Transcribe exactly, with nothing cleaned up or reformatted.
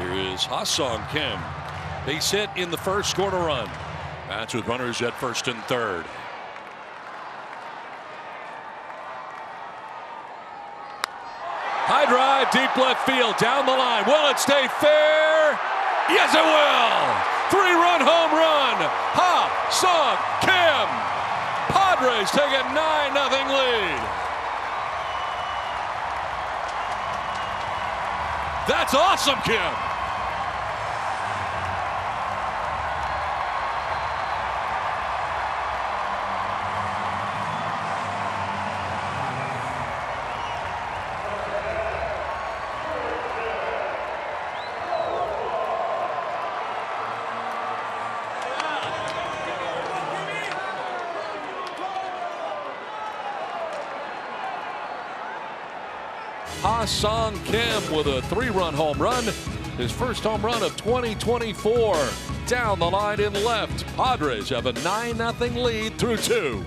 Here is Ha-Seong Kim. Base hit in the first, scored a run. Bats with runners at first and third. High drive, deep left field, down the line. Will it stay fair? Yes, it will. Three-run home run. Ha-Seong Kim. Padres take a nine nothing lead. That's awesome, Kim. Ha-Seong Kim with a three-run home run. His first home run of twenty twenty-four. Down the line in left. Padres have a nine nothing lead through two.